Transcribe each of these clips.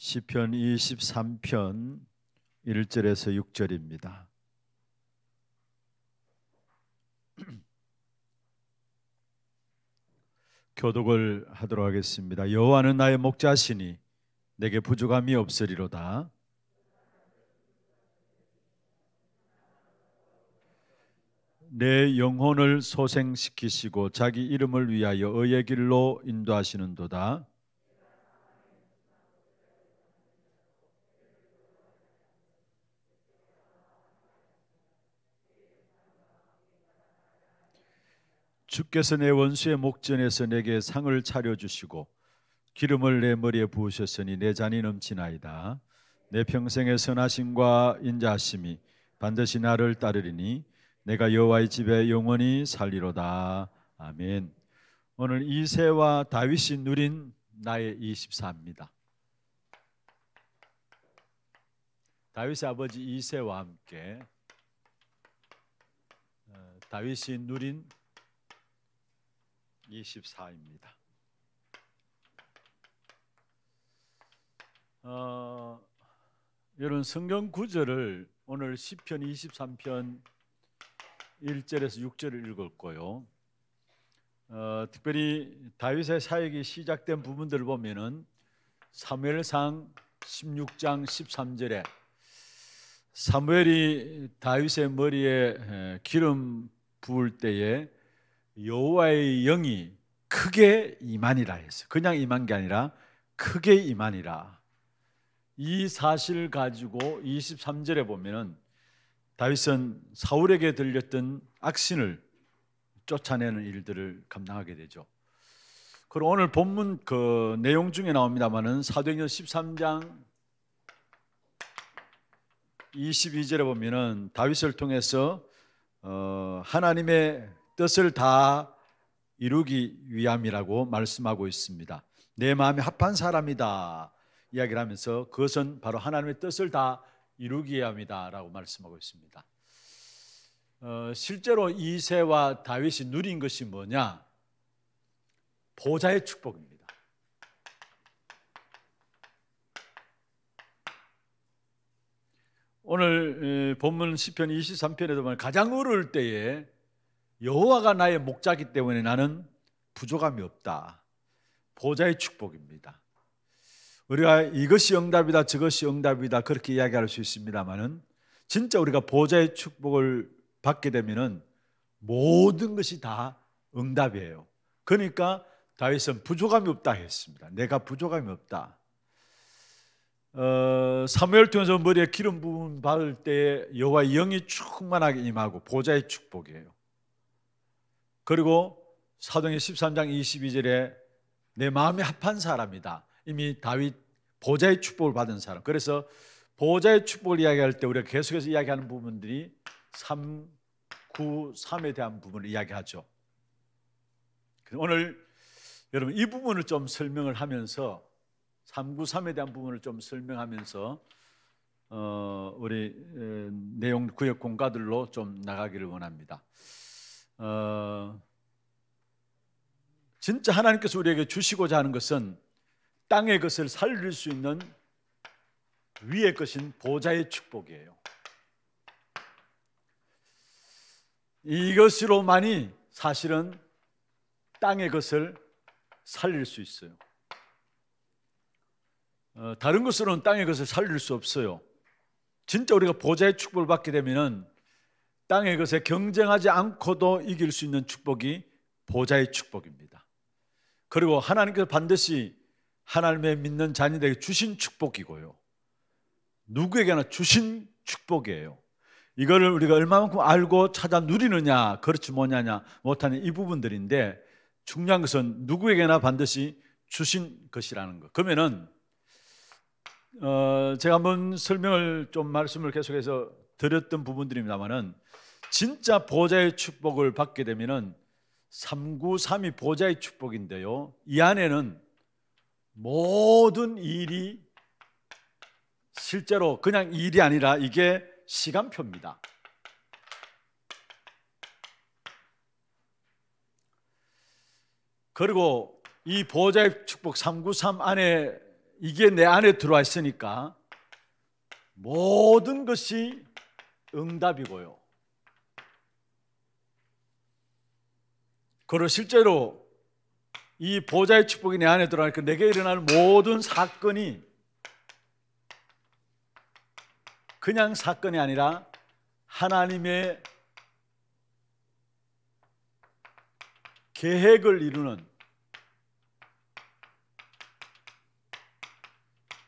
시편 23편 1절에서 6절입니다. 교독을 하도록 하겠습니다. 여호와는 나의 목자시니 내게 부족함이 없으리로다. 내 영혼을 소생시키시고 자기 이름을 위하여 의의 길로 인도하시는도다. 주께서 내 원수의 목전에서 내게 상을 차려주시고 기름을 내 머리에 부으셨으니 내 잔이 넘치나이다. 내 평생의 선하심과 인자하심이 반드시 나를 따르리니 내가 여호와의 집에 영원히 살리로다. 아멘. 오늘 이새와 다윗이 누린 나의 24입니다. 다윗의 아버지 이새와 함께 다윗이 누린 24입니다. 이런 성경 구절을 오늘 시편 23편 1절에서 6절을 읽었고요. 특별히 다윗의 사역이 시작된 부분들을 보면은 사무엘상 16장 13절에 사무엘이 다윗의 머리에 기름 부을 때에 여호와의 영이 크게 임하니라 했어요. 그냥 임한 게 아니라 크게 임하니라. 이 사실을 가지고 23절에 보면은 다윗은 사울에게 들렸던 악신을 쫓아내는 일들을 감당하게 되죠. 그리고 오늘 본문 그 내용 중에 나옵니다만은 사도행전 13장 22절에 보면은 다윗을 통해서 하나님의 뜻을 다 이루기 위함이라고 말씀하고 있습니다. 내 마음에 합한 사람이다 이야기를 하면서 그것은 바로 하나님의 뜻을 다 이루기 위함이다 라고 말씀하고 있습니다. 실제로 이새와 다윗이 누린 것이 뭐냐? 보좌의 축복입니다. 오늘 본문 시편 23편에도 보면 가장 어려울 때에 여호와가 나의 목자이기 때문에 나는 부족함이 없다. 보좌의 축복입니다. 우리가 이것이 응답이다 저것이 응답이다 그렇게 이야기할 수 있습니다만은 진짜 우리가 보좌의 축복을 받게 되면은 모든 것이 다 응답이에요. 그러니까 다윗은 부족함이 없다 했습니다. 내가 부족함이 없다. 사무엘 통해서 머리에 기름 부음 받을 때에 여호와의 영이 충만하게 임하고 보좌의 축복이에요. 그리고 사도행전 13장 22절에 내 마음에 합한 사람이다. 이미 다윗 보좌의 축복을 받은 사람. 그래서 보좌의 축복을 이야기할 때 우리가 계속해서 이야기하는 부분들이 3, 9, 3에 대한 부분을 이야기하죠. 오늘 여러분 이 부분을 좀 설명을 하면서 3, 9, 3에 대한 부분을 좀 설명하면서 우리 내용 구역 공과들로 좀 나가기를 원합니다. 진짜 하나님께서 우리에게 주시고자 하는 것은 땅의 것을 살릴 수 있는 위의 것인 보좌의 축복이에요. 이것으로만이 사실은 땅의 것을 살릴 수 있어요. 다른 것으로는 땅의 것을 살릴 수 없어요. 진짜 우리가 보좌의 축복을 받게 되면은 땅의 것에 경쟁하지 않고도 이길 수 있는 축복이 보좌의 축복입니다. 그리고 하나님께서 반드시 하나님의 믿는 자녀들에게 주신 축복이고요. 누구에게나 주신 축복이에요. 이거를 우리가 얼마만큼 알고 찾아 누리느냐, 그렇지 뭐냐냐 못하는 이 부분들인데 중요한 것은 누구에게나 반드시 주신 것이라는 것. 그러면은 제가 한번 설명을 좀 말씀을 계속해서 드렸던 부분들입니다만은 진짜 보좌의 축복을 받게 되면은 393이 보좌의 축복인데요. 이 안에는 모든 일이 실제로 그냥 일이 아니라 이게 시간표입니다. 그리고 이 보좌의 축복 393 안에 이게 내 안에 들어와 있으니까 모든 것이 응답이고요. 그리고 실제로 이 보좌의 축복이 내 안에 들어가니까 내게 일어날 모든 사건이 그냥 사건이 아니라 하나님의 계획을 이루는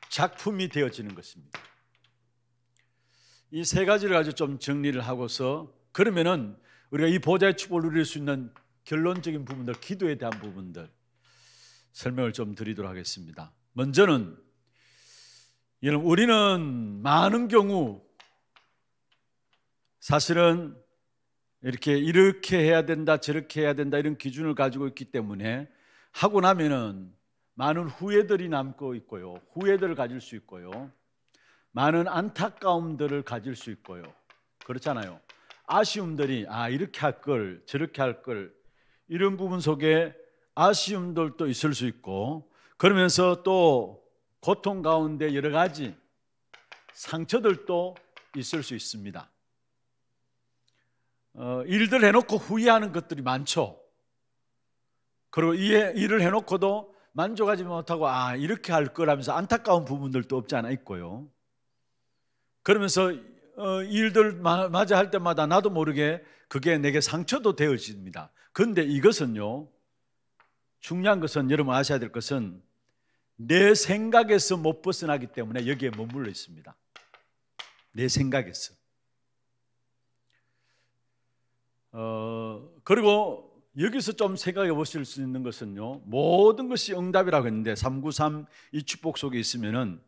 작품이 되어지는 것입니다. 이 세 가지를 아주 좀 정리를 하고서, 그러면은 우리가 이 보좌의 축복을 누릴 수 있는 결론적인 부분들, 기도에 대한 부분들 설명을 좀 드리도록 하겠습니다. 먼저는 여러분, 우리는 많은 경우 사실은 이렇게 해야 된다, 저렇게 해야 된다 이런 기준을 가지고 있기 때문에 하고 나면은 많은 후회들이 남고 있고요, 후회들을 가질 수 있고요, 많은 안타까움들을 가질 수 있고요, 그렇잖아요. 아쉬움들이, 이렇게 할 걸, 저렇게 할 걸, 이런 부분 속에 아쉬움들도 있을 수 있고, 그러면서 또 고통 가운데 여러 가지 상처들도 있을 수 있습니다. 일들 해놓고 후회하는 것들이 많죠. 그리고 일을 해놓고도 만족하지 못하고 이렇게 할 거라면서 안타까운 부분들도 없지 않아 있고요. 그러면서 일들 맞아 할 때마다 나도 모르게 그게 내게 상처도 되어집니다. 그런데 이것은요, 중요한 것은, 여러분 아셔야 될 것은 내 생각에서 못 벗어나기 때문에 여기에 머물러 있습니다. 내 생각에서. 그리고 여기서 좀 생각해 보실 수 있는 것은요, 모든 것이 응답이라고 했는데 393 이 축복 속에 있으면은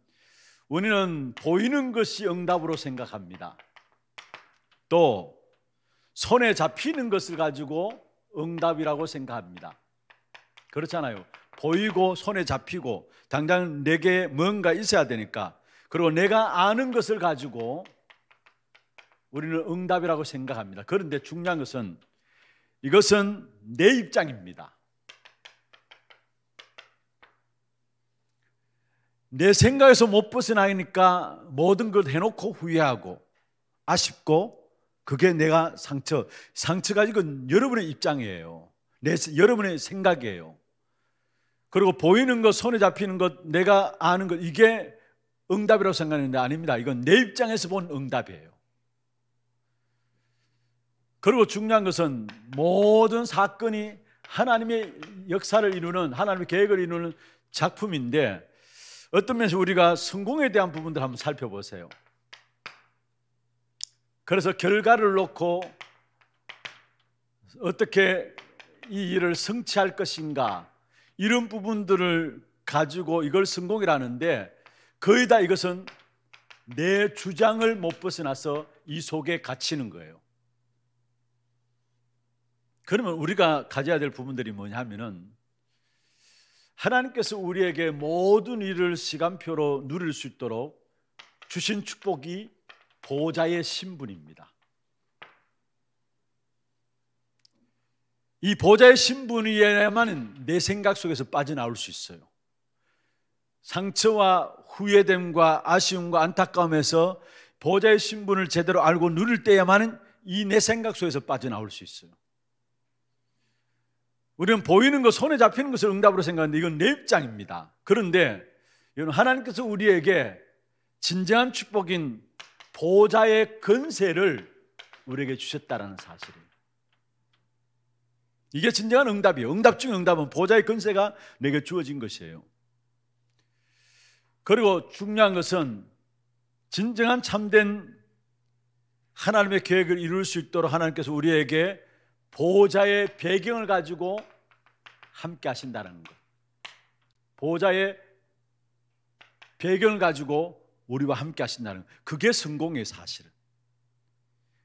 우리는 보이는 것이 응답으로 생각합니다. 또 손에 잡히는 것을 가지고 응답이라고 생각합니다. 그렇잖아요. 보이고 손에 잡히고 당장 내게 뭔가 있어야 되니까, 그리고 내가 아는 것을 가지고 우리는 응답이라고 생각합니다. 그런데 중요한 것은 이것은 내 입장입니다. 내 생각에서 못 벗어나니까 모든 걸 해놓고 후회하고 아쉽고, 그게 내가 상처가 이건 여러분의 입장이에요. 여러분의 생각이에요. 그리고 보이는 것, 손에 잡히는 것, 내가 아는 것, 이게 응답이라고 생각하는데 아닙니다. 이건 내 입장에서 본 응답이에요. 그리고 중요한 것은 모든 사건이 하나님의 역사를 이루는, 하나님의 계획을 이루는 작품인데, 어떤 면에서 우리가 성공에 대한 부분들 한번 살펴보세요. 그래서 결과를 놓고 어떻게 이 일을 성취할 것인가, 이런 부분들을 가지고 이걸 성공이라는데, 거의 다 이것은 내 주장을 못 벗어나서 이 속에 갇히는 거예요. 그러면 우리가 가져야 될 부분들이 뭐냐 하면은, 하나님께서 우리에게 모든 일을 시간표로 누릴 수 있도록 주신 축복이 보좌의 신분입니다. 이 보좌의 신분 위에만 내 생각 속에서 빠져나올 수 있어요. 상처와 후회됨과 아쉬움과 안타까움에서 보좌의 신분을 제대로 알고 누릴 때에만 이 내 생각 속에서 빠져나올 수 있어요. 우리는 보이는 것, 손에 잡히는 것을 응답으로 생각하는데 이건 내 입장입니다. 그런데 하나님께서 우리에게 진정한 축복인 보좌의 권세를 우리에게 주셨다는 사실이에요. 이게 진정한 응답이에요. 응답 중 응답은 보좌의 권세가 내게 주어진 것이에요. 그리고 중요한 것은 진정한 참된 하나님의 계획을 이룰 수 있도록 하나님께서 우리에게 보좌의 배경을 가지고 함께 하신다는 것, 보좌의 배경을 가지고 우리와 함께 하신다는 것, 그게 성공의 사실은.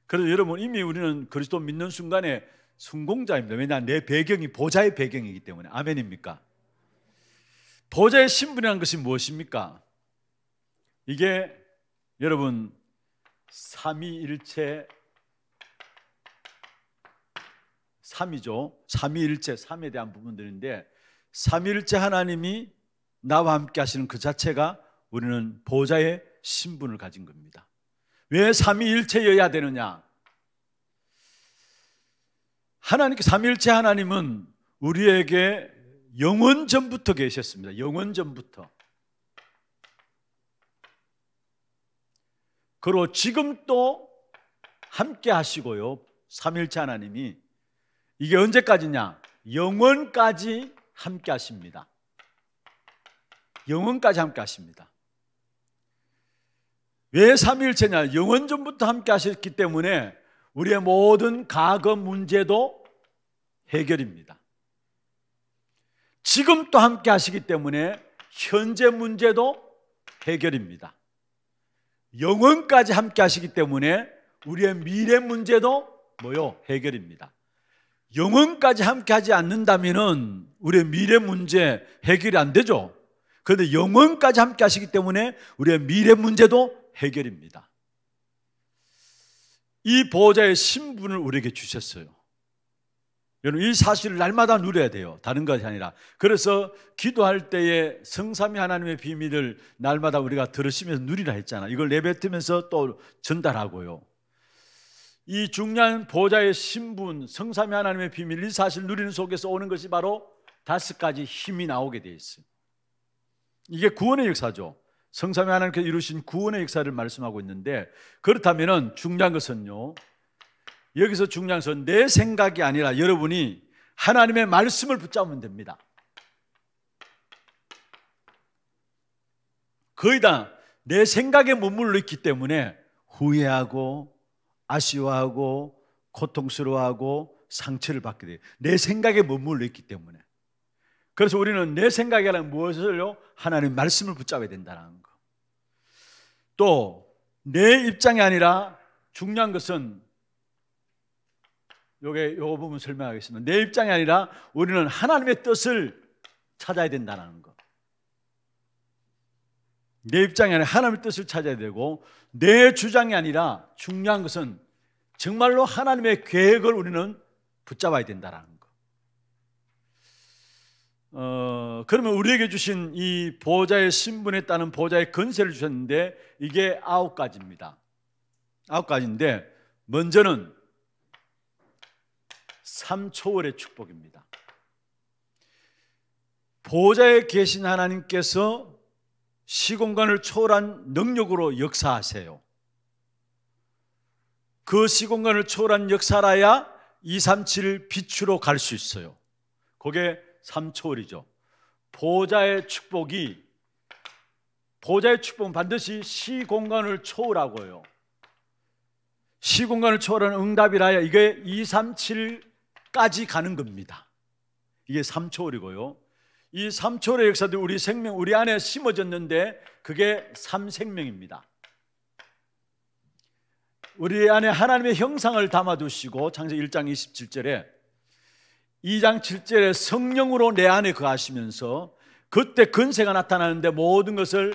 그래서 여러분, 이미 우리는 그리스도 믿는 순간에 성공자입니다. 왜냐하면 내 배경이 보좌의 배경이기 때문에. 아멘입니까? 보좌의 신분이라는 것이 무엇입니까? 이게 여러분 삼위일체, 삼에 대한 부분들인데, 삼위일체 하나님이 나와 함께 하시는 그 자체가 우리는 보좌의 신분을 가진 겁니다. 왜 삼위일체여야 되느냐? 하나님께 삼위일체 하나님은 우리에게 영원 전부터 계셨습니다. 영원 전부터. 그리고 지금 또 함께 하시고요. 삼위일체 하나님이 이게 언제까지냐? 영원까지 함께 하십니다. 영원까지 함께 하십니다. 왜 삼위일체냐? 영원 전부터 함께 하셨기 때문에 우리의 모든 과거 문제도 해결입니다. 지금 또 함께 하시기 때문에 현재 문제도 해결입니다. 영원까지 함께 하시기 때문에 우리의 미래 문제도 뭐요? 해결입니다. 영원까지 함께 하지 않는다면 우리의 미래 문제 해결이 안 되죠. 그런데 영원까지 함께 하시기 때문에 우리의 미래 문제도 해결입니다. 이 보호자의 신분을 우리에게 주셨어요. 여러분, 이 사실을 날마다 누려야 돼요. 다른 것이 아니라. 그래서 기도할 때에 성삼위 하나님의 비밀을 날마다 우리가 들으시면서 누리라 했잖아. 이걸 내뱉으면서 또 전달하고요. 이 중요한 보호자의 신분, 성삼위 하나님의 비밀, 이 사실 누리는 속에서 오는 것이 바로 5가지 힘이 나오게 돼 있어요. 이게 구원의 역사죠. 성삼위 하나님께서 이루신 구원의 역사를 말씀하고 있는데, 그렇다면 중요한 것은요, 여기서 중요한 것은 내 생각이 아니라 여러분이 하나님의 말씀을 붙잡으면 됩니다. 거의 다 내 생각에 머물러 있기 때문에 후회하고 아쉬워하고 고통스러워하고 상처를 받게 돼요. 내 생각에 머물러 있기 때문에. 그래서 우리는 내 생각이 아니라 무엇을요? 하나님의 말씀을 붙잡아야 된다는 거. 또 내 입장이 아니라 중요한 것은 요거 부분 설명하겠습니다. 내 입장이 아니라 우리는 하나님의 뜻을 찾아야 된다는 거. 내 입장이 아니라 하나님의 뜻을 찾아야 되고, 내 주장이 아니라 중요한 것은 정말로 하나님의 계획을 우리는 붙잡아야 된다는 거. 그러면 우리에게 주신 이 보호자의 신분에 따른 보호자의 권세를 주셨는데, 이게 9가지입니다. 9가지인데, 먼저는 삼초월의 축복입니다. 보호자에 계신 하나님께서 시공간을 초월한 능력으로 역사하세요. 그 시공간을 초월한 역사라야 237 빛으로 갈 수 있어요. 그게 3초월이죠. 보호자의 축복이, 보호자의 축복은 반드시 시공간을 초월하고요, 시공간을 초월하는 응답이라야 이게 237까지 가는 겁니다. 이게 3초월이고요. 이 3초월의 역사도 우리 생명, 우리 안에 심어졌는데 그게 3생명입니다. 우리 안에 하나님의 형상을 담아두시고 창세기 1장 27절에 2장 7절에 성령으로 내 안에 거하시면서 그때 권세가 나타나는데, 모든 것을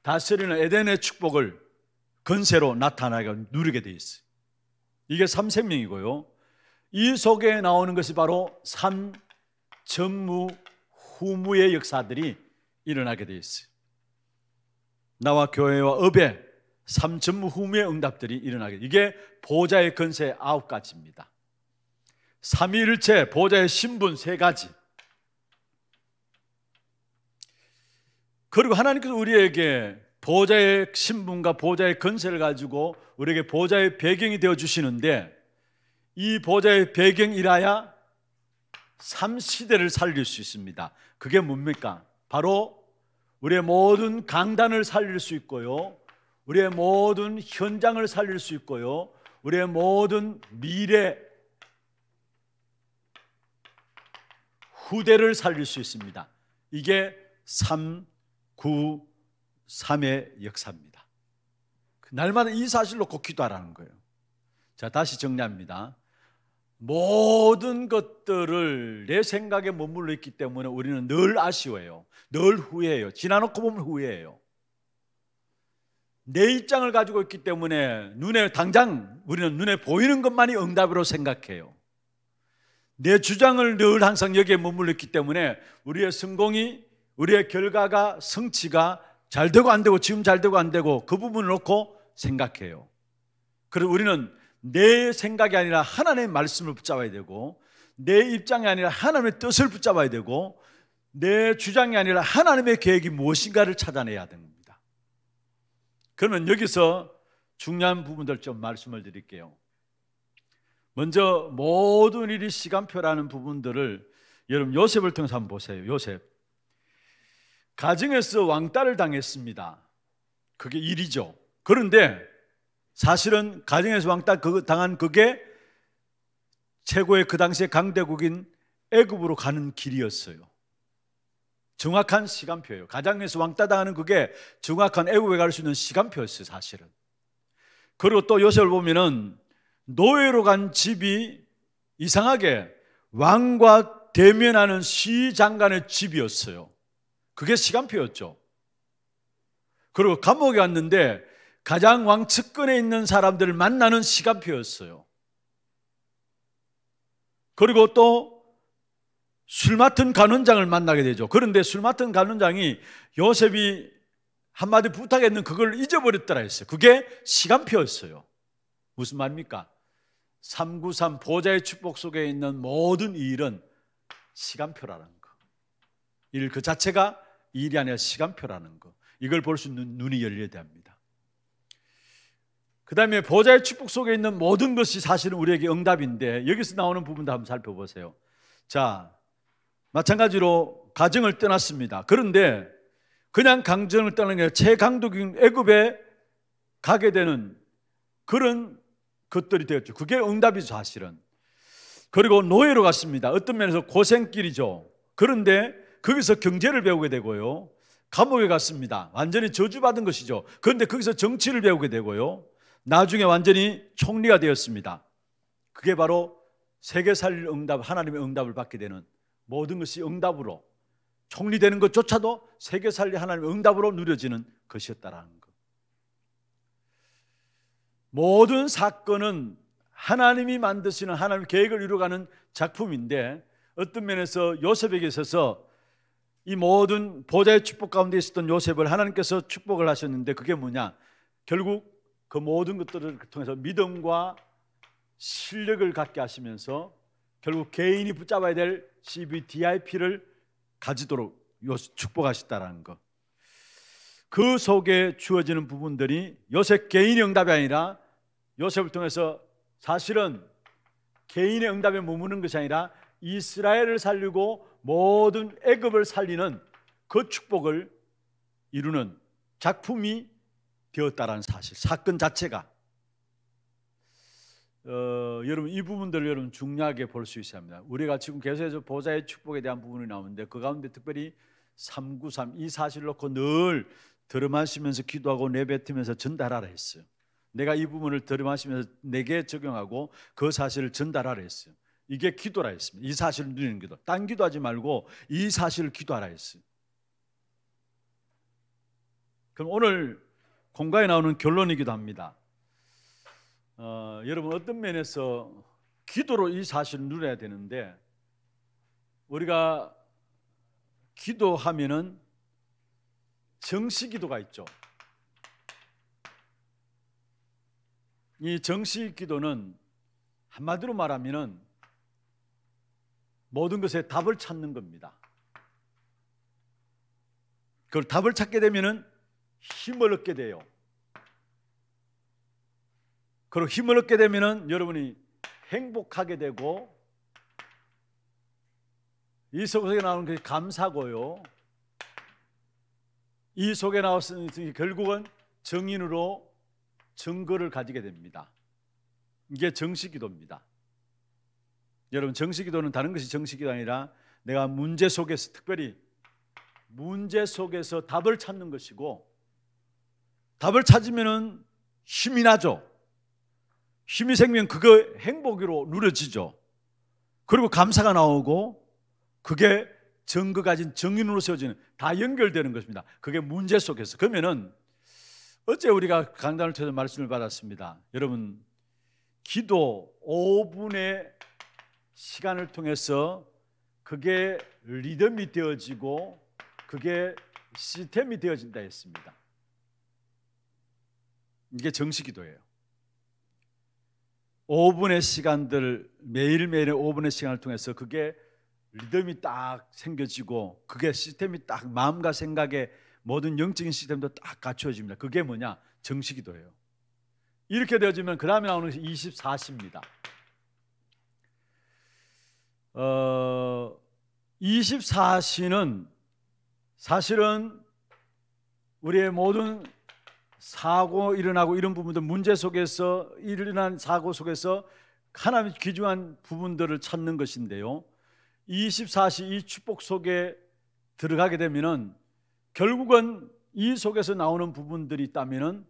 다스리는 에덴의 축복을 권세로 나타나게 누리게 돼 있어요. 이게 3생명이고요. 이 속에 나오는 것이 바로 3전무 후무의 역사들이 일어나게 돼 있어요. 나와 교회와 업에 3전무 후무의 응답들이 일어나게 돼요. 이게 보호자의 권세 9가지입니다. 삼위일체, 보호자의 신분 3가지. 그리고 하나님께서 우리에게 보호자의 신분과 보호자의 권세를 가지고 우리에게 보호자의 배경이 되어 주시는데, 이 보호자의 배경이라야 3시대를 살릴 수 있습니다. 그게 뭡니까? 바로 우리의 모든 강단을 살릴 수 있고요, 우리의 모든 현장을 살릴 수 있고요, 우리의 모든 미래 후대를 살릴 수 있습니다. 이게 393의 역사입니다. 날마다 이 사실로 꼭 기도하라는 거예요. 자, 다시 정리합니다. 모든 것들을 내 생각에 머물러 있기 때문에 우리는 늘 아쉬워해요. 늘 후회해요. 지나놓고 보면 후회해요. 내 입장을 가지고 있기 때문에 눈에, 당장 우리는 눈에 보이는 것만이 응답으로 생각해요. 내 주장을 늘 항상 여기에 머물렀기 때문에 우리의 성공이, 우리의 결과가 성취가 잘 되고 안 되고 지금 잘 되고 안 되고 그 부분을 놓고 생각해요. 그리고 우리는 내 생각이 아니라 하나님의 말씀을 붙잡아야 되고, 내 입장이 아니라 하나님의 뜻을 붙잡아야 되고, 내 주장이 아니라 하나님의 계획이 무엇인가를 찾아내야 되는 겁니다. 그러면 여기서 중요한 부분들 좀 말씀을 드릴게요. 먼저 모든 일이 시간표라는 부분들을 여러분 요셉을 통해서 한번 보세요. 요셉 가정에서 왕따를 당했습니다. 그게 일이죠. 그런데 사실은 가정에서 왕따 당한 그게 최고의 그 당시의 강대국인 애굽으로 가는 길이었어요. 정확한 시간표예요. 가정에서 왕따 당하는 그게 정확한 애굽에 갈 수 있는 시간표였어요, 사실은. 그리고 또 요셉을 보면은 노예로 간 집이 이상하게 왕과 대면하는 시장관의 집이었어요. 그게 시간표였죠. 그리고 감옥에 갔는데 가장 왕 측근에 있는 사람들을 만나는 시간표였어요. 그리고 또 술 맡은 간원장을 만나게 되죠. 그런데 술 맡은 간원장이 요셉이 한마디 부탁했는 그걸 잊어버렸더라 했어요. 그게 시간표였어요. 무슨 말입니까? 393 보좌의 축복 속에 있는 모든 일은 시간표라는 거. 일 그 자체가 일이 아니라 시간표라는 거. 이걸 볼 수 있는 눈이 열려야 됩니다. 그 다음에 보좌의 축복 속에 있는 모든 것이 사실은 우리에게 응답인데 여기서 나오는 부분도 한번 살펴보세요. 자, 마찬가지로 가정을 떠났습니다. 그런데 그냥 강정을 떠나는 게 아니라 최강도인 애굽에 가게 되는 그런 것들이 되었죠. 그게 응답이죠, 사실은. 그리고 노예로 갔습니다. 어떤 면에서 고생길이죠. 그런데 거기서 경제를 배우게 되고요. 감옥에 갔습니다. 완전히 저주받은 것이죠. 그런데 거기서 정치를 배우게 되고요. 나중에 완전히 총리가 되었습니다. 그게 바로 세계 살릴 응답, 하나님의 응답을 받게 되는 모든 것이 응답으로, 총리 되는 것조차도 세계 살릴 하나님의 응답으로 누려지는 것이었다라는 것. 모든 사건은 하나님이 만드시는 하나님의 계획을 이루어가는 작품인데 어떤 면에서 요셉에게 있어서 이 모든 보좌의 축복 가운데 있었던 요셉을 하나님께서 축복을 하셨는데 그게 뭐냐? 결국 그 모든 것들을 통해서 믿음과 실력을 갖게 하시면서 결국 개인이 붙잡아야 될 CBDIP를 가지도록 축복하셨다라는 것. 그 속에 주어지는 부분들이 요셉 개인의 응답이 아니라 요셉을 통해서 사실은 개인의 응답에 머무는 것이 아니라 이스라엘을 살리고 모든 애굽을 살리는 그 축복을 이루는 작품이 되었다라는 사실, 사건 자체가 여러분 이 부분들을 여러분 중요하게 볼 수 있어야 합니다. 우리가 지금 계속해서 보좌의 축복에 대한 부분이 나오는데 그 가운데 특별히 393 이 사실을 놓고 늘 들음하시면서 기도하고 내뱉으면서 전달하라 했어요. 내가 이 부분을 들음하시면서 내게 적용하고 그 사실을 전달하라 했어요. 이게 기도라 했습니다. 이 사실을 누리는 기도. 딴 기도하지 말고 이 사실을 기도하라 했어요. 그럼 오늘 공간에 나오는 결론이기도 합니다. 여러분 어떤 면에서 기도로 이 사실을 누려야 되는데 우리가 기도하면은 정시기도가 있죠. 이 정시기도는 한마디로 말하면은 모든 것에 답을 찾는 겁니다. 그걸 답을 찾게 되면은 힘을 얻게 돼요. 그리고 힘을 얻게 되면은 여러분이 행복하게 되고 이 속에 나오는 게 감사고요. 이 속에 나왔으니 결국은 정인으로 증거를 가지게 됩니다. 이게 정시기도입니다. 여러분 정시기도는 다른 것이 정시기도가 아니라 내가 문제 속에서 특별히 문제 속에서 답을 찾는 것이고 답을 찾으면 힘이 나죠. 힘이 생기면 그거 행복으로 누려지죠. 그리고 감사가 나오고 그게 증거 가진 정인으로 세워지는 다 연결되는 것입니다. 그게 문제 속에서. 그러면은 어제 우리가 강단을 통해서 말씀을 받았습니다. 여러분 기도 5분의 시간을 통해서 그게 리듬이 되어지고 그게 시스템이 되어진다 했습니다. 이게 정식기도예요. 5분의 시간들 매일매일의 5분의 시간을 통해서 그게 리듬이 딱 생겨지고 그게 시스템이 딱 마음과 생각의 모든 영적인 시스템도 딱 갖춰집니다. 그게 뭐냐? 정식기도예요. 이렇게 되어지면 그 다음에 나오는 것이 24시입니다. 24시는 사실은 우리의 모든 사고 일어나고 이런 부분들, 문제 속에서 일어난 사고 속에서 하나님의 귀중한 부분들을 찾는 것인데요, 24시 이 축복 속에 들어가게 되면은 결국은 이 속에서 나오는 부분들이 있다면은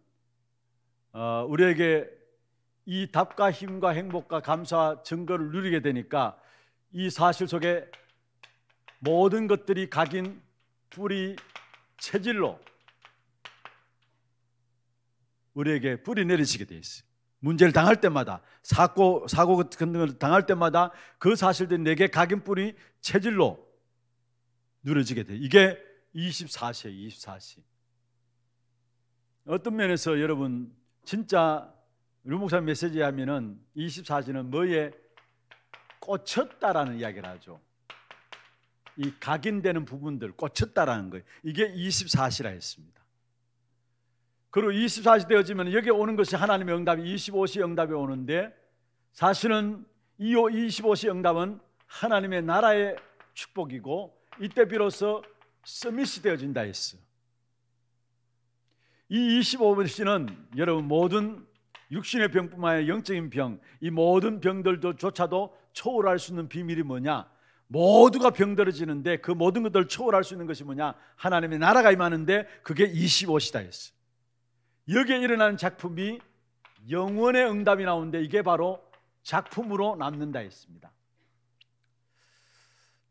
우리에게 이 답과 힘과 행복과 감사 증거를 누리게 되니까 이 사실 속에 모든 것들이 각인 뿌리 체질로 우리에게 뿌리 내리시게 돼 있어요. 문제를 당할 때마다 사고 같은 걸 당할 때마다 그 사실들이 내게 각인 뿌리 체질로 누려지게 돼요. 이게 24시예요. 24시. 어떤 면에서 여러분 진짜 류목사님 메시지 하면은 24시는 뭐에 꽂혔다라는 이야기를 하죠. 이 각인되는 부분들, 꽂혔다라는 거예요. 이게 24시라 했습니다. 그리고 24시 되어지면 여기 오는 것이 하나님의 응답이 25시 응답이 오는데, 사실은 이 25시 응답은 하나님의 나라의 축복이고 이때 비로소 서밋이 되어진다 했어요. 이 25시는 여러분 모든 육신의 병뿐만 아니라 영적인 병, 이 모든 병들조차도 초월할 수 있는 비밀이 뭐냐? 모두가 병들어지는데 그 모든 것들을 초월할 수 있는 것이 뭐냐? 하나님의 나라가 임하는데 그게 25시다 했어. 여기에 일어나는 작품이 영원의 응답이 나오는데 이게 바로 작품으로 남는다 했습니다.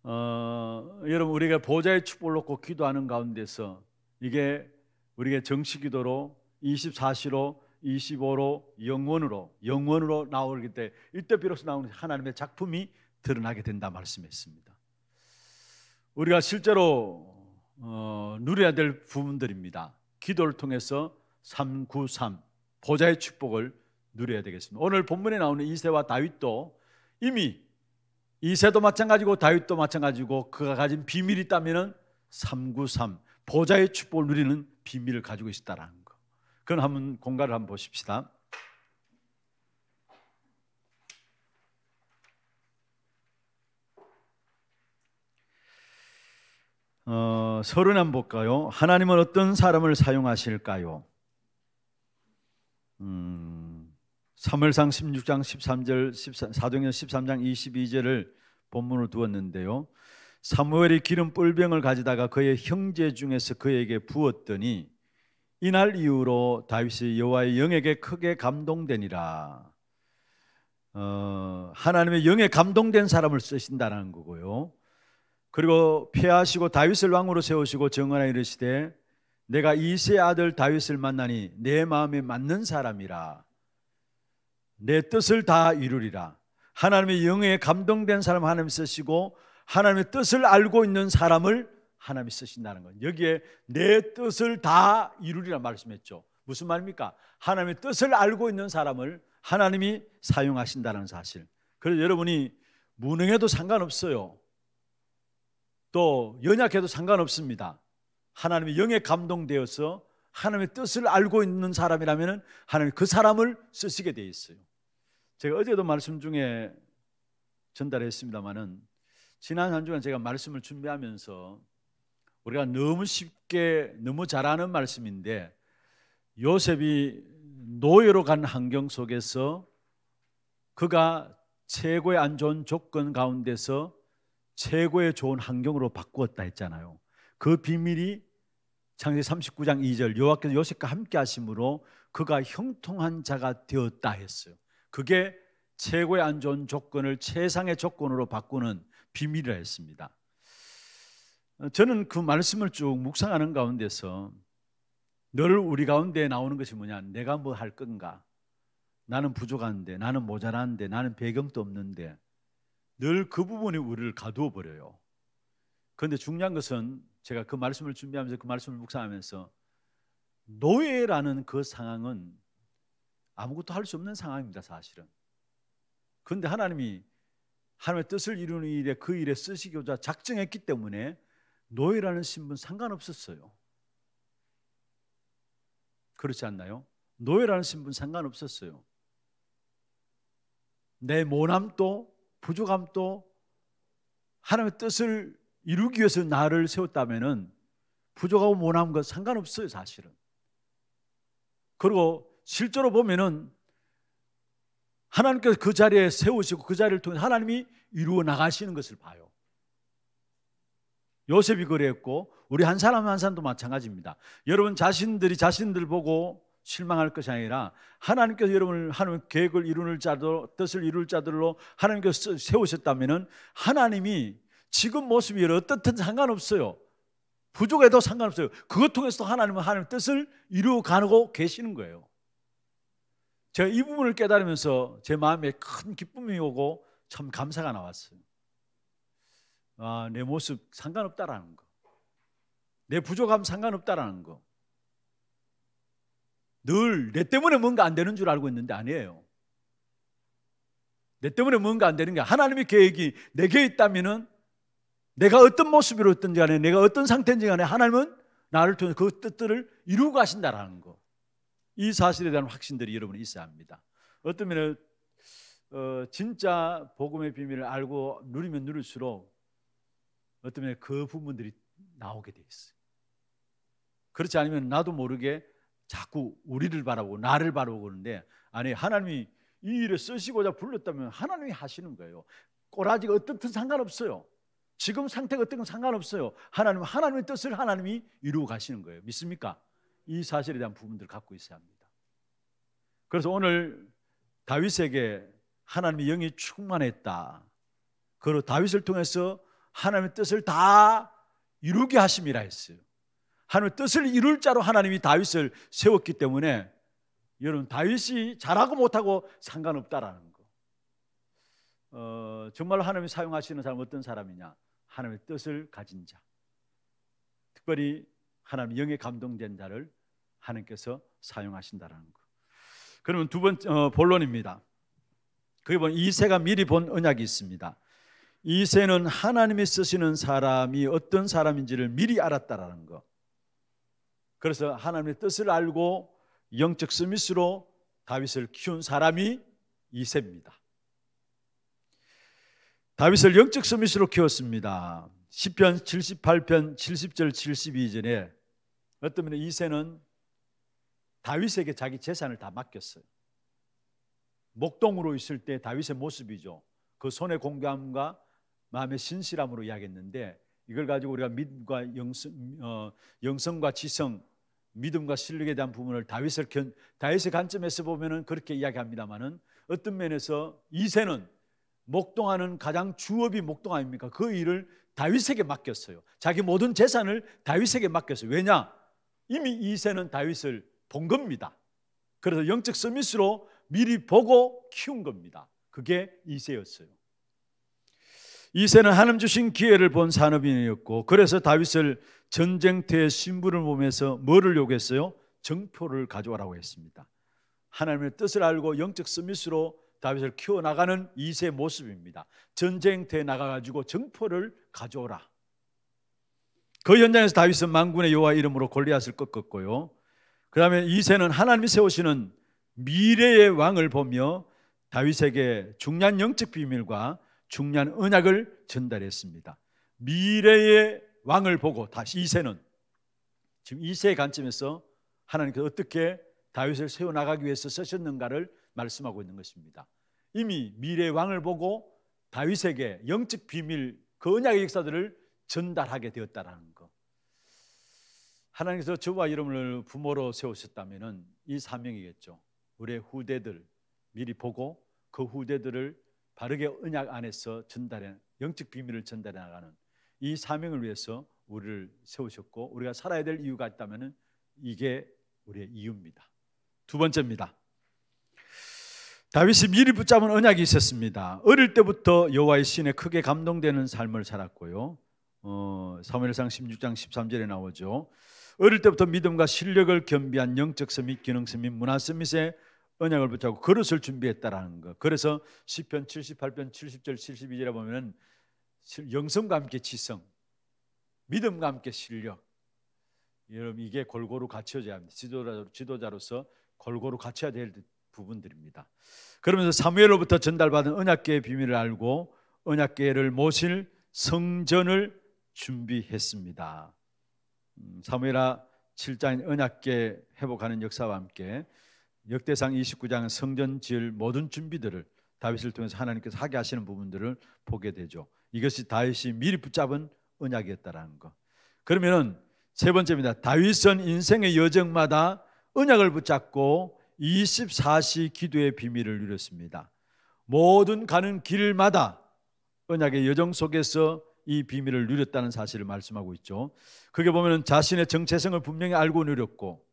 여러분 우리가 보좌의 축복을 놓고 기도하는 가운데서 이게 우리가 정식기도로 24시로 25로 영원으로 나오기 때문에 이때 비로소 나오는 하나님의 작품이 드러나게 된다 말씀했습니다. 우리가 실제로 누려야 될 부분들입니다. 기도를 통해서 393 보좌의 축복을 누려야 되겠습니다. 오늘 본문에 나오는 이새와 다윗도 이미 이새도 마찬가지고 다윗도 마찬가지고 그가 가진 비밀이 있다면 393 보좌의 축복을 누리는 비밀을 가지고 있다라는 거. 그건 한번 공간을 한번 보십시다. 서른 한번 볼까요? 하나님은 어떤 사람을 사용하실까요? 사무엘상 16장 13절, 사도행전 13장 22절을 본문으로 두었는데요, 사무엘이 기름 뿔병을 가지다가 그의 형제 중에서 그에게 부었더니 이날 이후로 다윗이 여호와의 영에게 크게 감동되니라. 하나님의 영에 감동된 사람을 쓰신다는 거고요. 그리고 폐하시고 다윗을 왕으로 세우시고 정하여 이르시되 내가 이새의 아들 다윗을 만나니 내 마음에 맞는 사람이라. 내 뜻을 다 이루리라. 하나님의 영에 감동된 사람 하나님 쓰시고 하나님의 뜻을 알고 있는 사람을 하나님이 쓰신다는 건, 여기에 내 뜻을 다 이루리라 말씀했죠. 무슨 말입니까? 하나님의 뜻을 알고 있는 사람을 하나님이 사용하신다는 사실. 그래서 여러분이 무능해도 상관없어요. 또 연약해도 상관없습니다. 하나님의 영에 감동되어서 하나님의 뜻을 알고 있는 사람이라면 하나님이 그 사람을 쓰시게 되어 있어요. 제가 어제도 말씀 중에 전달했습니다마는 지난 한 주간 제가 말씀을 준비하면서 우리가 너무 쉽게 너무 잘하는 말씀인데, 요셉이 노예로 간 환경 속에서 그가 최고의 안 좋은 조건 가운데서 최고의 좋은 환경으로 바꾸었다 했잖아요. 그 비밀이 창세기 39장 2절 여호와께서 요셉과 함께 하심으로 그가 형통한 자가 되었다 했어요. 그게 최고의 안 좋은 조건을 최상의 조건으로 바꾸는 비밀이라 했습니다. 저는 그 말씀을 쭉 묵상하는 가운데서 늘 우리 가운데 나오는 것이 뭐냐, 내가 뭐 할 건가, 나는 부족한데, 나는 모자란데, 나는 배경도 없는데, 늘 그 부분이 우리를 가두어 버려요. 그런데 중요한 것은 제가 그 말씀을 준비하면서 그 말씀을 묵상하면서 노예라는 그 상황은 아무것도 할 수 없는 상황입니다, 사실은. 그런데 하나님이 하나님의 뜻을 이루는 일에 그 일에 쓰시고자 작정했기 때문에 노예라는 신분 상관없었어요. 그렇지 않나요? 노예라는 신분 상관없었어요. 내 모함도 부족함도 하나님의 뜻을 이루기 위해서 나를 세웠다면은 부족하고 모함과 상관없어요, 사실은. 그리고 실제로 보면은 하나님께서 그 자리에 세우시고 그 자리를 통해 하나님이 이루어 나가시는 것을 봐요. 요셉이 그랬고 우리 한 사람 한 사람도 마찬가지입니다. 여러분 자신들이 자신들 보고 실망할 것이 아니라 하나님께서 여러분을 하나님의 계획을 이루는 자들, 뜻을 이룰 자들로 하나님께서 세우셨다면은 하나님이 지금 모습이 어떻든 상관없어요. 부족해도 상관없어요. 그것 통해서 하나님은 하나님의 뜻을 이루어가고 계시는 거예요. 제가 이 부분을 깨달으면서 제 마음에 큰 기쁨이 오고 참 감사가 나왔어요. 아, 내 모습 상관없다라는 거, 내 부족함 상관없다라는 거. 늘 내 때문에 뭔가 안 되는 줄 알고 있는데 아니에요. 내 때문에 뭔가 안 되는 게 하나님의 계획이 내게 있다면은 내가 어떤 모습으로 어떤지 간에 내가 어떤 상태인지 간에 하나님은 나를 통해 그 뜻들을 이루고 가신다라는 거, 이 사실에 대한 확신들이 여러분이 있어야 합니다. 어떤 면에 진짜 복음의 비밀을 알고 누리면 누릴수록 어떤 면에 그 부분들이 나오게 돼 있어요. 그렇지 않으면 나도 모르게 자꾸 우리를 바라보고 나를 바라보고 그러는데, 아니 하나님이 이 일을 쓰시고자 불렀다면 하나님이 하시는 거예요. 꼬라지가 어떻든 상관없어요. 지금 상태가 어떤 건 상관없어요. 하나님은 하나님의 뜻을 하나님이 이루어 가시는 거예요. 믿습니까? 이 사실에 대한 부분들을 갖고 있어야 합니다. 그래서 오늘 다윗에게 하나님의 영이 충만했다, 그리고 다윗을 통해서 하나님의 뜻을 다 이루게 하심이라 했어요. 하나님의 뜻을 이룰 자로 하나님이 다윗을 세웠기 때문에 여러분 다윗이 잘하고 못하고 상관없다라는 거. 정말 하나님이 사용하시는 사람은 어떤 사람이냐? 하나님의 뜻을 가진 자, 특별히 하나님의 영에 감동된 자를 하나님께서 사용하신다라는 거. 그러면 두 번째 본론입니다. 거기 보면 이새가 미리 본 언약이 있습니다. 이새는 하나님이 쓰시는 사람이 어떤 사람인지를 미리 알았다라는 거. 그래서 하나님의 뜻을 알고 영적 스미스로 다윗을 키운 사람이 이새입니다. 다윗을 영적 스미스로 키웠습니다. 시편 78편 70절 72절에 어떤 면에 이새는 다윗에게 자기 재산을 다 맡겼어요. 목동으로 있을 때 다윗의 모습이죠. 그 손의 공교함과 마음의 신실함으로 이야기했는데, 이걸 가지고 우리가 믿음과 영성과 지성, 믿음과 실력에 대한 부분을 다윗의 관점에서 보면은 그렇게 이야기합니다만은 어떤 면에서 이새는 목동하는 가장 주업이 목동 아닙니까? 그 일을 다윗에게 맡겼어요. 자기 모든 재산을 다윗에게 맡겼어요. 왜냐? 이미 이새는 다윗을 본 겁니다. 그래서 영적 서밋으로 미리 보고 키운 겁니다. 그게 이새였어요. 이새는 하나님 주신 기회를 본 산업인이었고, 그래서 다윗을 전쟁터의 신분을 보면서 뭐를 요구했어요? 정표를 가져와라고 했습니다. 하나님의 뜻을 알고 영적 서밋으로 다윗을 키워나가는 이새의 모습입니다. 전쟁터에 나가가지고 정포를 가져오라. 그 현장에서 다윗은 만군의 여호와 이름으로 골리앗을 꺾었고요. 그 다음에 이새는 하나님이 세우시는 미래의 왕을 보며 다윗에게 중요한 영적 비밀과 중요한 언약을 전달했습니다. 미래의 왕을 보고 다시 이새는 지금 이새의 관점에서 하나님께서 어떻게 다윗을 세워나가기 위해서 쓰셨는가를 말씀하고 있는 것입니다. 이미 미래의 왕을 보고 다윗에게 영적 비밀, 그 언약의 역사들을 전달하게 되었다라는 것. 하나님께서 저와 여러분을 부모로 세우셨다면 이 사명이겠죠. 우리의 후대들 미리 보고 그 후대들을 바르게 언약 안에서 전달해, 영적 비밀을 전달해 나가는 이 사명을 위해서 우리를 세우셨고, 우리가 살아야 될 이유가 있다면 이게 우리의 이유입니다. 두 번째입니다. 다윗이 미리 붙잡은 언약이 있었습니다. 어릴 때부터 여호와의 신에 크게 감동되는 삶을 살았고요. 사무엘상 16장 13절에 나오죠. 어릴 때부터 믿음과 실력을 겸비한 영적 서밋, 기능 서밋, 문화 서밋에 언약을 붙잡고 그릇을 준비했다라는 것. 그래서 시편 78편 70절 72절에 보면 영성과 함께 지성, 믿음과 함께 실력, 여러분 이게 골고루 갖춰져야 합니다. 지도자로서 골고루 갖춰야 될 부분들입니다. 그러면서 사무엘로부터 전달받은 언약궤의 비밀을 알고 언약궤를 모실 성전을 준비했습니다. 사무엘하 7장인 언약궤 회복하는 역사와 함께 역대상 29장은 성전 지을 모든 준비들을 다윗을 통해서 하나님께서 하게 하시는 부분들을 보게 되죠. 이것이 다윗이 미리 붙잡은 언약이었다라는 것. 그러면은 세 번째입니다. 다윗은 인생의 여정마다 언약을 붙잡고 24시 기도의 비밀을 누렸습니다. 모든 가는 길마다 언약의 여정 속에서 이 비밀을 누렸다는 사실을 말씀하고 있죠. 그게 보면은 자신의 정체성을 분명히 알고 누렸고,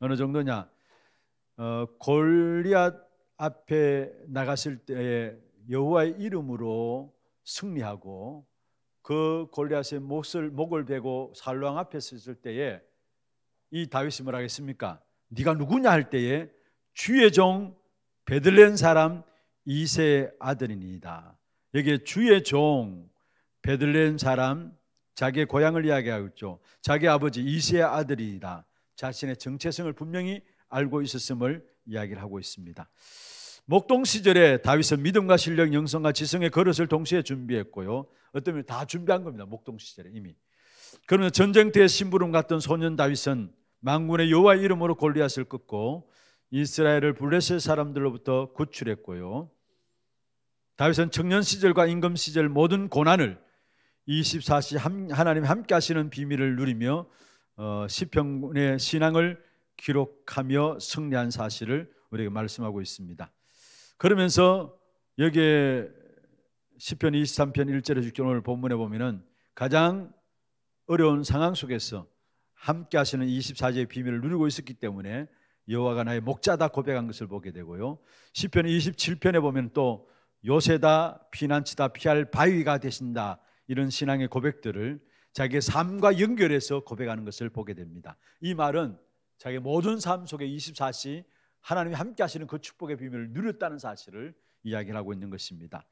어느 정도냐, 골리앗 앞에 나갔을 때에 여호와의 이름으로 승리하고 그 골리앗의 목을 베고 살로왕 앞에 섰을 때에 이 다윗이 뭐라 하겠습니까? 네가 누구냐 할 때에 주의 종 베들레헴 사람 이새의 아들이니이다. 여기에 주의 종 베들레헴 사람, 자기의 고향을 이야기하고 있죠. 자기 아버지 이새의 아들이다. 자신의 정체성을 분명히 알고 있었음을 이야기를 하고 있습니다. 목동 시절에 다윗은 믿음과 실력, 영성과 지성의 그릇을 동시에 준비했고요. 어떤 면에서 다 준비한 겁니다. 목동 시절에 이미. 그러면 전쟁터의 심부름 같은 소년 다윗은 만군의 여호와의 이름으로 골리앗을 꺾고 이스라엘을 블레셋 사람들로부터 구출했고요. 다윗은 청년 시절과 임금 시절 모든 고난을 24시 하나님 함께 하시는 비밀을 누리며 시편의 신앙을 기록하며 승리한 사실을 우리에게 말씀하고 있습니다. 그러면서 여기에 시편 23편 1절에 직접 오늘 본문에 보면은 가장 어려운 상황 속에서 함께 하시는 24시의 비밀을 누리고 있었기 때문에 여호와가 나의 목자다 고백한 것을 보게 되고요. 시편 27편에 보면 또 요새다, 피난처다, 피할 바위가 되신다, 이런 신앙의 고백들을 자기의 삶과 연결해서 고백하는 것을 보게 됩니다. 이 말은 자기의 모든 삶 속에 24시 하나님이 함께 하시는 그 축복의 비밀을 누렸다는 사실을 이야기를 하고 있는 것입니다.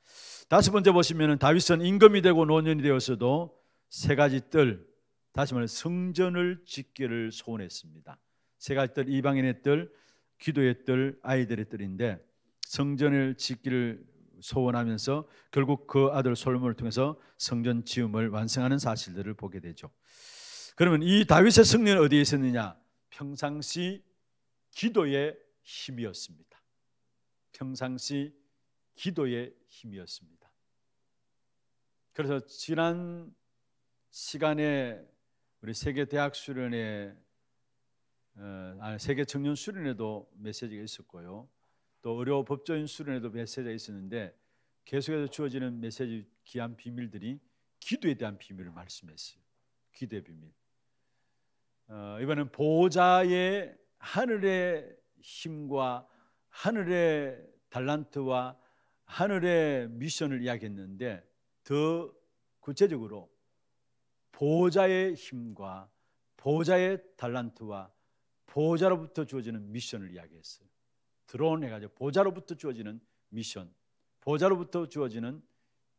다섯 번째 보시면 다윗은 임금이 되고 노년이 되었어도 세 가지 뜰, 다시 말해 성전을 짓기를 소원했습니다. 세 가지 뜰, 이방인의 뜰, 기도의 뜰, 아이들의 뜰인데 성전을 짓기를 소원하면서 결국 그 아들 솔로몬을 통해서 성전 지음을 완성하는 사실들을 보게 되죠. 그러면 이 다윗의 승리는 어디에 있었느냐? 평상시 기도의 힘이었습니다. 평상시 기도의 힘이었습니다. 그래서 지난 시간에 우리 세계 청년 수련회도 메시지가 있었고요. 또 의료 법조인 수련회도 메시지가 있었는데 계속해서 주어지는 메시지 귀한 비밀들이 기도에 대한 비밀을 말씀했어요. 기도의 비밀. 이번엔 보호자의 하늘의 힘과 하늘의 달란트와 하늘의 미션을 이야기했는데 더 구체적으로 보호자의 힘과 보호자의 달란트와 보호자로부터 주어지는 미션을 이야기했어요. 드론 해가지고 보호자로부터 주어지는 미션, 보호자로부터 주어지는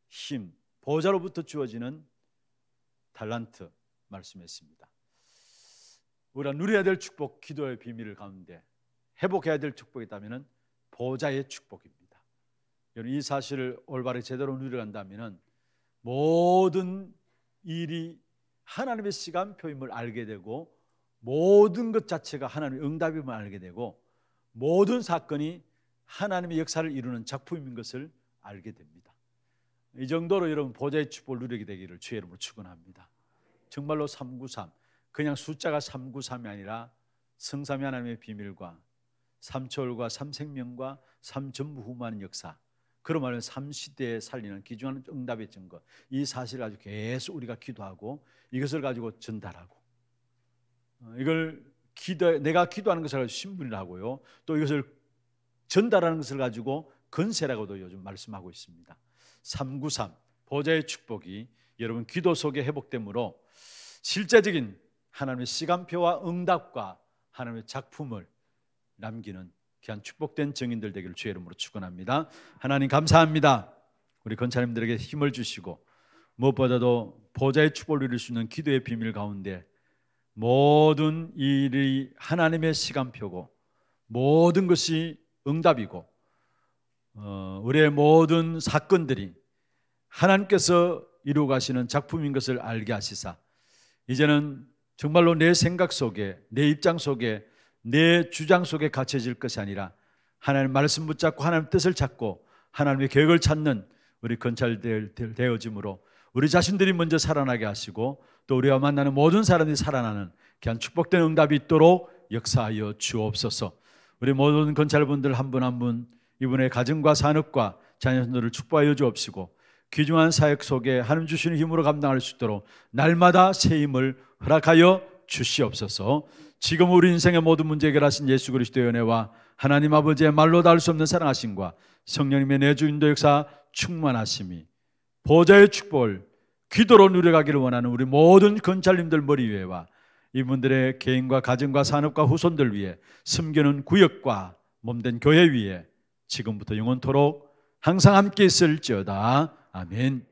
힘, 보호자로부터 주어지는 달란트 말씀했습니다. 우리가 누려야 될 축복, 기도의 비밀 가운데 회복해야 될 축복이 있다면 보호자의 축복입니다. 여러분 이 사실을 올바르게 제대로 누려간다면 모든 일이 하나님의 시간표임을 알게 되고 모든 것 자체가 하나님의 응답임을 알게 되고 모든 사건이 하나님의 역사를 이루는 작품인 것을 알게 됩니다. 이 정도로 여러분 보호자의 축복을 누리게 되기를 주의 이름으로 축원합니다. 정말로 393, 그냥 숫자가 393이 아니라 성삼위 하나님의 비밀과 삼초월과 삼생명과 삼전무후무한 역사, 그런 말은 삼시대에 살리는 귀중한 응답의 증거, 이 사실을 아주 계속 우리가 기도하고 이것을 가지고 전달하고 이걸 내가 기도하는 것을 가지고 신분이라고요, 또 이것을 전달하는 것을 가지고 건세라고도 요즘 말씀하고 있습니다. 393 보좌의 축복이 여러분 기도 속에 회복됨으로 실제적인 하나님의 시간표와 응답과 하나님의 작품을 남기는 귀한 축복된 증인들 되기를 주의 이름으로 축원합니다. 하나님 감사합니다. 우리 권사님들에게 힘을 주시고 무엇보다도 보좌의 축복을 누릴 수 있는 기도의 비밀 가운데 모든 일이 하나님의 시간표고 모든 것이 응답이고 우리의 모든 사건들이 하나님께서 이루어 가시는 작품인 것을 알게 하시사 이제는 정말로 내 생각 속에 내 입장 속에 내 주장 속에 갇혀질 것이 아니라 하나님 말씀 붙잡고 하나님 뜻을 찾고 하나님의 계획을 찾는 우리 건찰되어짐으로 우리 자신들이 먼저 살아나게 하시고 또 우리와 만나는 모든 사람들이 살아나는 귀한 축복된 응답이 있도록 역사하여 주옵소서. 우리 모든 건찰분들 한 분 한 분 이분의 가정과 산업과 자녀들을 축복하여 주옵시고 귀중한 사역 속에 하나님 주시는 힘으로 감당할 수 있도록 날마다 새 힘을 허락하여 주시옵소서. 지금 우리 인생의 모든 문제 해결하신 예수 그리스도의 은혜와 하나님 아버지의 말로 닿을 수 없는 사랑하심과 성령님의 내주 인도 역사 충만하심이 보좌의 축복을 기도로 누려가기를 원하는 우리 모든 권찰님들 머리 위에와 이분들의 개인과 가정과 산업과 후손들 위에 섬기는 구역과 몸된 교회 위에 지금부터 영원토록 항상 함께 있을지어다. 아멘.